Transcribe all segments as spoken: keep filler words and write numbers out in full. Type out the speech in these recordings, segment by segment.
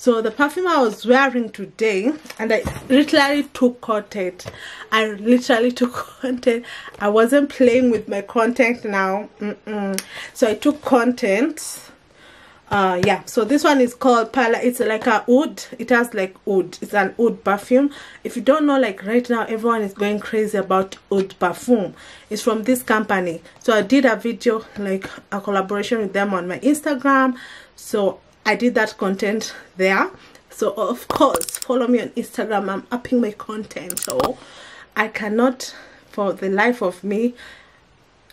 So the perfume I was wearing today, and I literally took content. I literally took content. I wasn't playing with my content now. Mm-mm. So I took content. Uh, yeah, so this one is called Perla. It's like a oud. It has like oud. It's an oud perfume. If you don't know, like right now, everyone is going crazy about oud perfume. It's from this company. So I did a video, like a collaboration with them on my Instagram. So I did that content there. So of course, follow me on Instagram. I'm upping my content. So I cannot, for the life of me,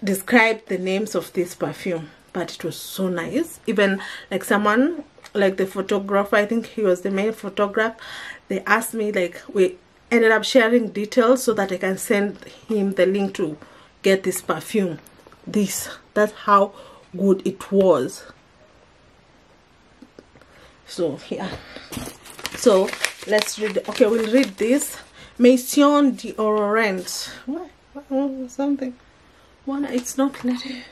describe the names of this perfume. But it was so nice. Even like someone, like the photographer, I think he was the main photographer, they asked me, like, we ended up sharing details so that I can send him the link to get this perfume. This, that's how good it was. So yeah, so let's read. Okay, we'll read this. Maison d'Orient. Why? Oh, something. Why it's not letting.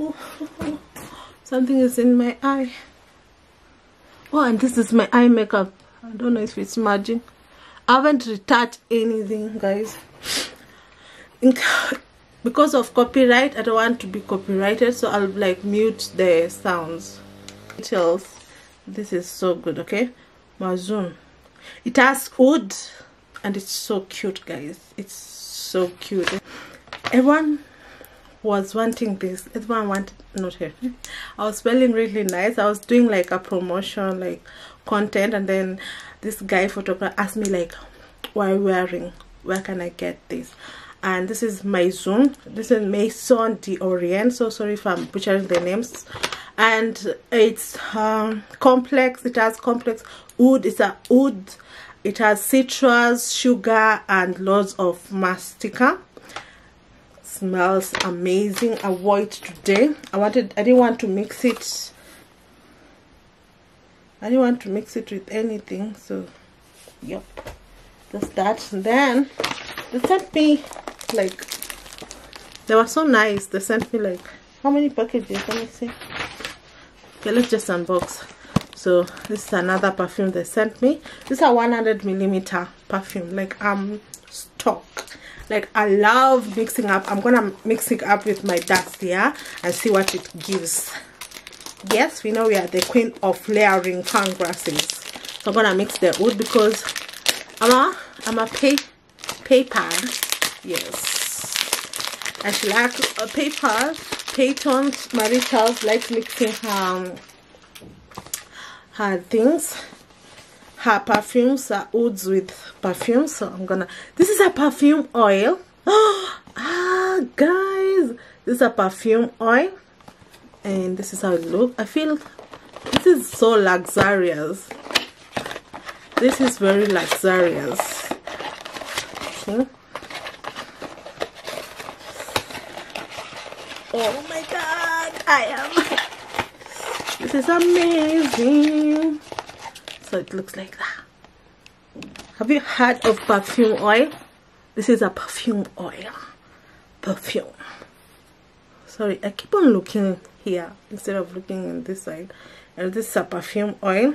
Oh, oh, oh. Something is in my eye. Oh, and this is my eye makeup. I don't know if it's smudging. I haven't retouched anything, guys, because of copyright. I don't want to be copyrighted, so I'll like mute the sounds. Details. This is so good. Okay, Mayzoon. It has wood, and it's so cute, guys. It's so cute. Everyone was wanting this. Everyone wanted, not here. I was feeling really nice. I was doing like a promotion, like content, and then this guy photographer asked me, like, why are you wearing? Where can I get this? And this is Mayzoon. This is Maison d'Orient. So sorry if I'm butchering the names. And it's um, complex. It has complex wood. It's a wood. It has citrus, sugar, and loads of mastica. Smells amazing. I wore it today. I wanted, I didn't want to mix it. I didn't want to mix it with anything. So, yep, that's that. And then they sent me, like, they were so nice. They sent me, like, how many packages? Let me see. Okay, let's just unbox. So this is another perfume they sent me. This is a one hundred milliliter perfume. Like, um, stock. Like, I love mixing up. I'm gonna mix it up with my dust here and see what it gives. Yes, we know we are the queen of layering fang grasses. So I'm gonna mix the wood because I'm a I'm a pay paper. Yes, and she likes a paper. Peyton Marie Charles likes mixing her her things. Her perfumes are woods with perfume. So I'm gonna, this is a perfume oil. Ah, guys, this is a perfume oil, and this is how it looks. I feel this is so luxurious. This is very luxurious. See? Oh my god, I am, this is amazing. So it looks like that. Have you heard of perfume oil? This is a perfume oil. Perfume. Sorry, I keep on looking here instead of looking in this side. And this is a perfume oil.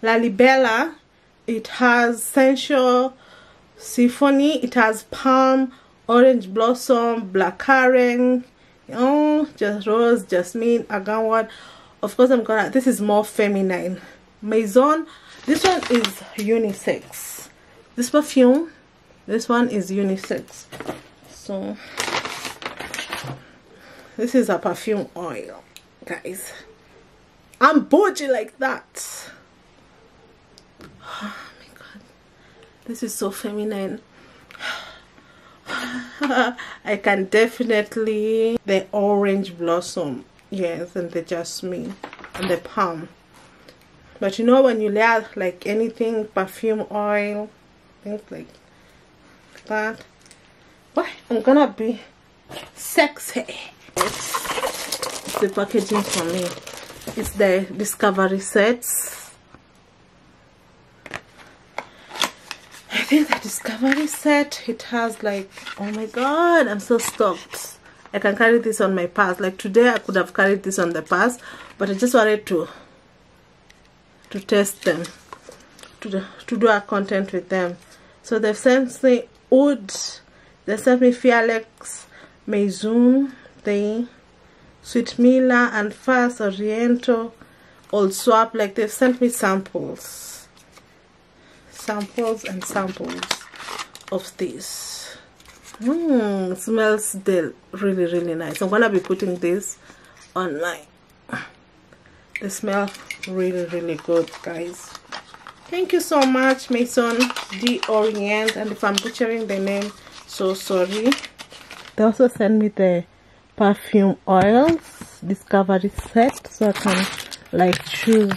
Lalibella. It has sensual symphony. It has palm, orange blossom, blackcurrant. Oh, just rose, jasmine, agarwood. Of course, I'm gonna. This is more feminine. Maison. This one is unisex. This perfume. This one is unisex. So, this is a perfume oil, guys. I'm bougie like that. Oh my god, this is so feminine. I can definitely, the orange blossom, yes, and the jasmine and the palm. But you know, when you layer like anything, perfume, oil, things like that, what, I'm gonna be sexy. It's the packaging for me. It's the discovery sets. I think the discovery set, it has like, oh my god, I'm so stoked. I can carry this on my purse. Like today I could have carried this on the purse, but I just wanted to to test them, to to do our content with them. So they've sent me wood, they sent me Fialex, Mayzoon, they Sweet Mila and Fast Oriental, Old Swap. Like they've sent me samples, samples and samples of these. Mmm, smells still really really nice. I'm gonna be putting this online. They smell really really good, guys. Thank you so much, Maison d'Orient, and if I'm butchering the name, so sorry. They also sent me the perfume oils discovery set, so I can like choose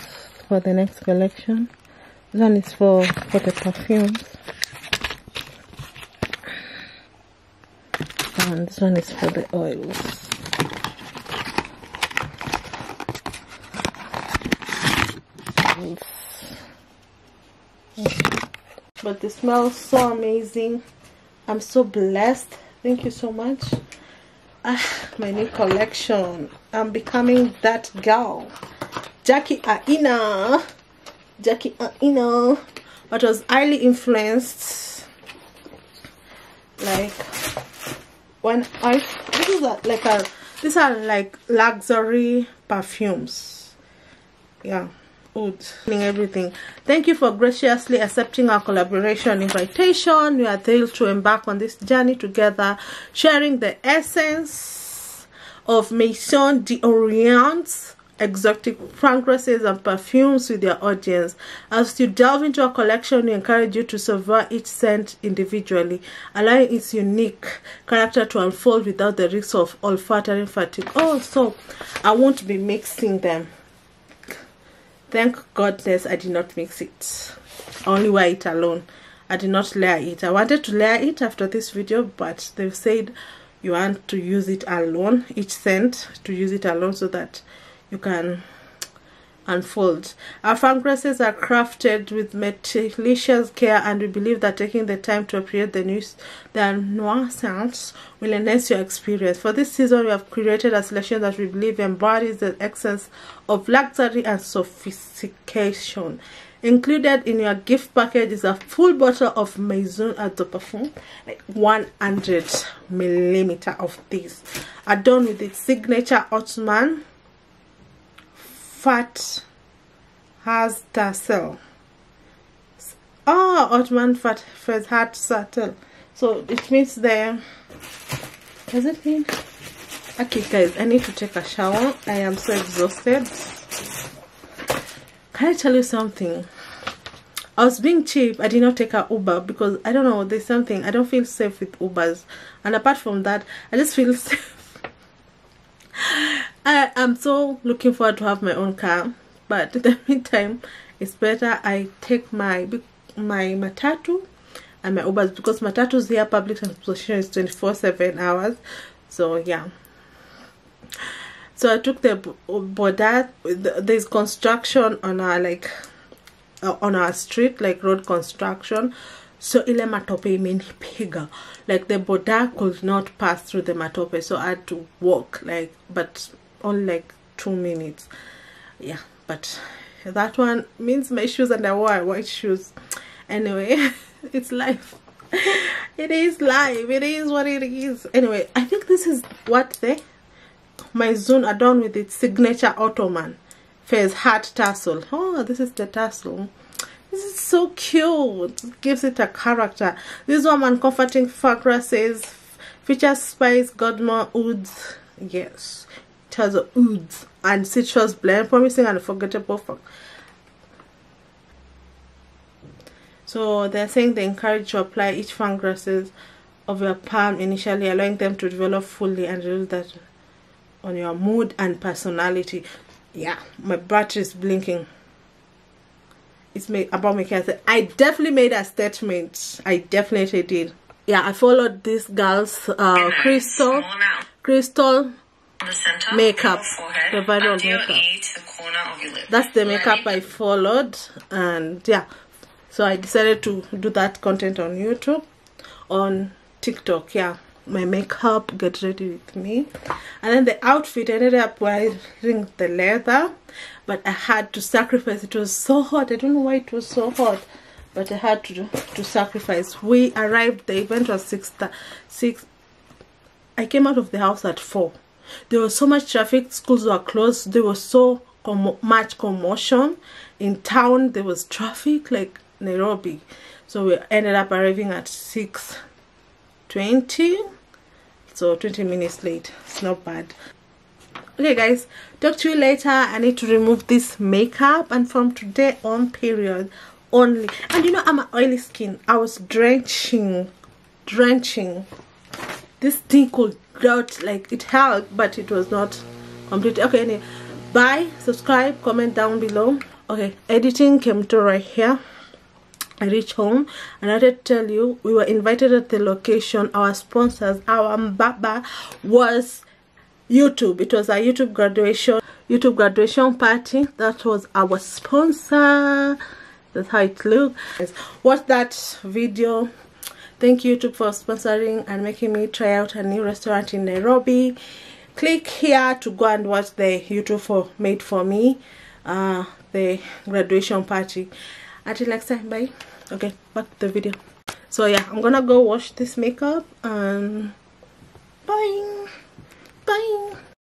for the next collection. This one is for for the perfumes. And this one is for the oils. But the smell so amazing. I'm so blessed. Thank you so much. Ah, my new collection. I'm becoming that girl. Jackie Aina. Jackie Aina. But was highly influenced. Like when I this is a, like a these are like luxury perfumes, yeah, wood, everything. Thank you for graciously accepting our collaboration invitation. We are thrilled to embark on this journey together, sharing the essence of Maison d'Orient's exotic fragrances and perfumes with your audience. As you delve into our collection, we encourage you to savor each scent individually, allowing its unique character to unfold without the risk of olfactory fatigue. Oh, so I won't be mixing them. Thank goodness I did not mix it. I only wear it alone. I did not layer it. I wanted to layer it after this video, but they've said you want to use it alone, each scent to use it alone, so that you can unfold. Our fragrances are crafted with meticulous care, and we believe that taking the time to appreciate the new, the noir scents will enhance your experience. For this season, we have created a selection that we believe embodies the essence of luxury and sophistication. Included in your gift package is a full bottle of Maison d'Orient, like one hundred milliliter of this, adorned with its signature Ottoman fat has tassel. Oh, Ottoman fat hat tassel. So it means the. Does it mean? Okay, guys, I need to take a shower. I am so exhausted. Can I tell you something? I was being cheap. I did not take an Uber because I don't know. There's something, I don't feel safe with Ubers, and apart from that, I just feel safe. I am so looking forward to have my own car, but in the meantime, it's better I take my my matatu and my Ubers, because matatus here, public transportation is twenty-four seven hours. So yeah, so I took the border. There's construction on our like uh, on our street, like road construction. So ile matope imenipiga, like the boda could not pass through the matope, so I had to walk, like, but only like two minutes. Yeah, but that one means my shoes, and I wore white shoes anyway. It's life. It is life. It is what it is. Anyway, I think this is what the Maison adorned with its signature Ottoman fez hat tassel. Oh, this is the tassel. This is so cute. It gives it a character. This warm and comforting fragrances features spice, gardenia, woods. Yes, it has a woods and citrus blend, promising and unforgettable. So they're saying they encourage you to apply each fragrances of your palm initially, allowing them to develop fully and release that on your mood and personality. Yeah, my battery is blinking. It's made about making. I definitely made a statement. I definitely did. Yeah, I followed this girl's uh, crystal, crystal the makeup, the viral makeup. E the That's the makeup I followed, and yeah, so I decided to do that content on YouTube, on TikTok. Yeah, my makeup, get ready with me. And then the outfit, I ended up wearing the leather, but I had to sacrifice. It was so hot. I don't know why it was so hot, but I had to to sacrifice. We arrived. The event was six six. I came out of the house at four. There was so much traffic. Schools were closed. There was so commo much commotion in town. There was traffic like Nairobi. So we ended up arriving at six twenty, so twenty minutes late. It's not bad. Okay guys, talk to you later. I need to remove this makeup, and from today on, period only. And you know, I'm an oily skin. I was drenching drenching this thing called drought. Like, it helped, but it was not complete. Okay, anyway, bye. Subscribe, comment down below. Okay, editing came to right here. I reached home, and I did tell you we were invited at the location. Our sponsors, our mbaba, was YouTube. It was a YouTube graduation, YouTube graduation party. That was our sponsor. That's how it looked. Watch that video. Thank YouTube for sponsoring and making me try out a new restaurant in Nairobi. Click here to go and watch the YouTube for made for me, uh, the graduation party. Until next time, bye. Okay, back to the video. So yeah, I'm gonna go wash this makeup and bye. Bye.